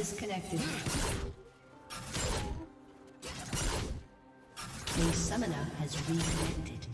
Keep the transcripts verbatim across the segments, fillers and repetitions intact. disconnected. The summoner has reconnected.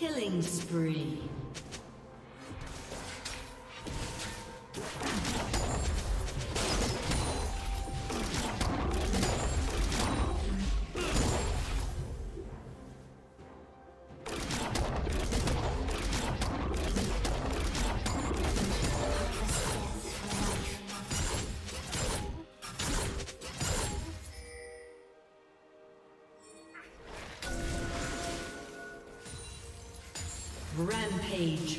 Killing spree. Rampage.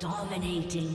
Dominating.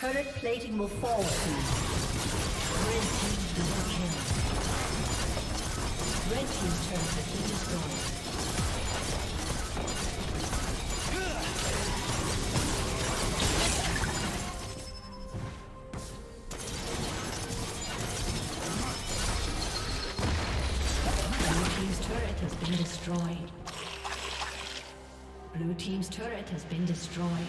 Turret plating will fall soon. Red team double kill. Red team's turret has been destroyed. Blue team's turret has been destroyed. Blue team's turret has been destroyed.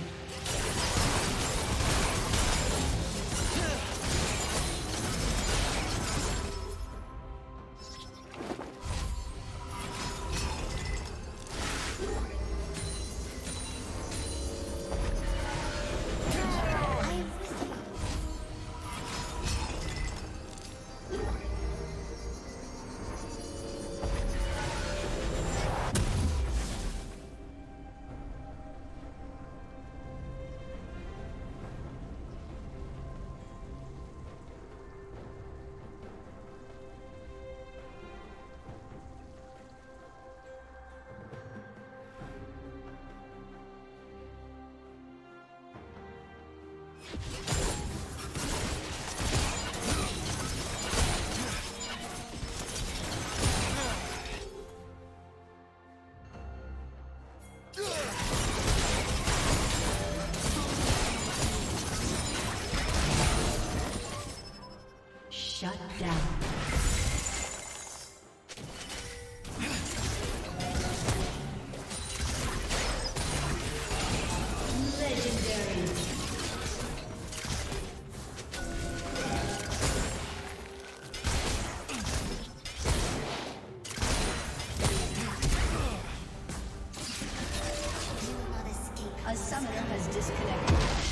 A summoner has disconnected.